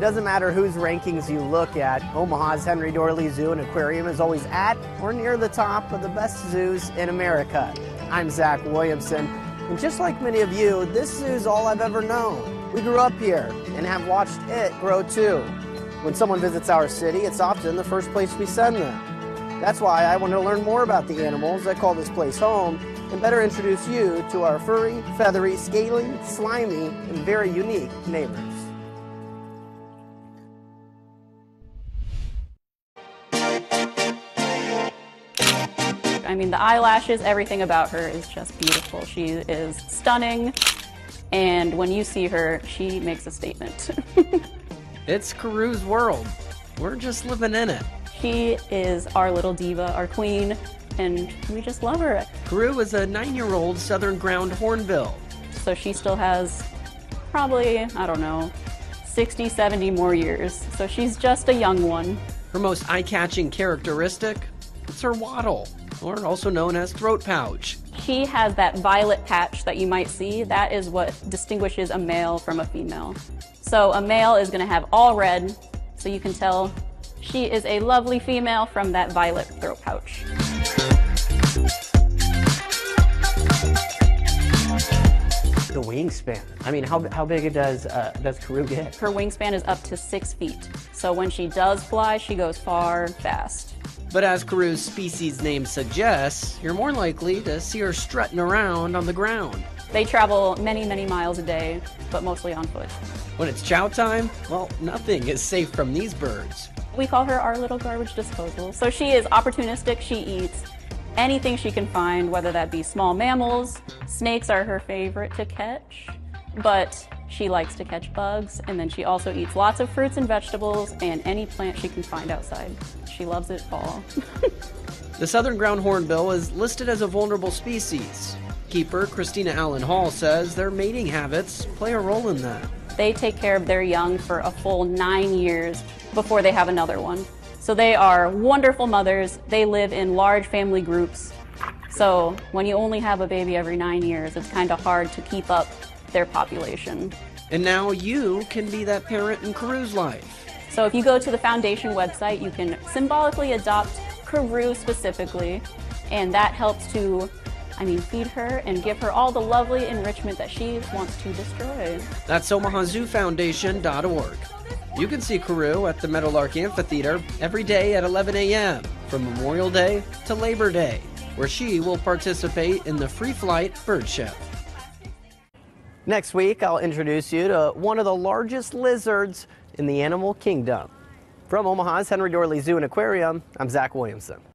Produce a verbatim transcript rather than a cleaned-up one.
It doesn't matter whose rankings you look at, Omaha's Henry Doorly Zoo and Aquarium is always at or near the top of the best zoos in America. I'm Zach Williamson, and just like many of you, this zoo's all I've ever known. We grew up here and have watched it grow too. When someone visits our city, it's often the first place we send them. That's why I want to learn more about the animals that call this place home and better introduce you to our furry, feathery, scaly, slimy, and very unique neighbors. I mean, the eyelashes, everything about her is just beautiful. She is stunning, and when you see her, she makes a statement. It's Karoo's world. We're just living in it. She is our little diva, our queen, and we just love her. Karoo is a nine-year-old Southern Ground Hornbill. So she still has probably, I don't know, sixty, seventy more years. So she's just a young one. Her most eye-catching characteristic is her wattle, or also known as throat pouch. She has that violet patch that you might see. That is what distinguishes a male from a female. So a male is going to have all red, so you can tell she is a lovely female from that violet throat pouch. The wingspan. I mean, how, how big does, uh, does Karoo get? Her wingspan is up to six feet. So when she does fly, she goes far, fast. But as Karoo's species name suggests, you're more likely to see her strutting around on the ground. They travel many, many miles a day, but mostly on foot. When it's chow time, well, nothing is safe from these birds. We call her our little garbage disposal. So she is opportunistic. She eats anything she can find, whether that be small mammals. Snakes are her favorite to catch, but she likes to catch bugs, and then she also eats lots of fruits and vegetables and any plant she can find outside. She loves it all. The Southern Ground Hornbill is listed as a vulnerable species. Keeper Christina Allen-Hall says their mating habits play a role in that. They take care of their young for a full nine years before they have another one. So they are wonderful mothers. They live in large family groups. So when you only have a baby every nine years, it's kind of hard to keep up their population. And now you can be that parent in Karoo's life. So if you go to the foundation website, you can symbolically adopt Karoo specifically, and that helps to, I mean, feed her and give her all the lovely enrichment that she wants to destroy. That's Omaha Zoo Foundation dot org. You can see Karoo at the Meadowlark Amphitheater every day at eleven a m from Memorial Day to Labor Day, where she will participate in the Free Flight Bird Show. Next week, I'll introduce you to one of the largest lizards in the animal kingdom. From Omaha's Henry Doorly Zoo and Aquarium, I'm Zach Williamson.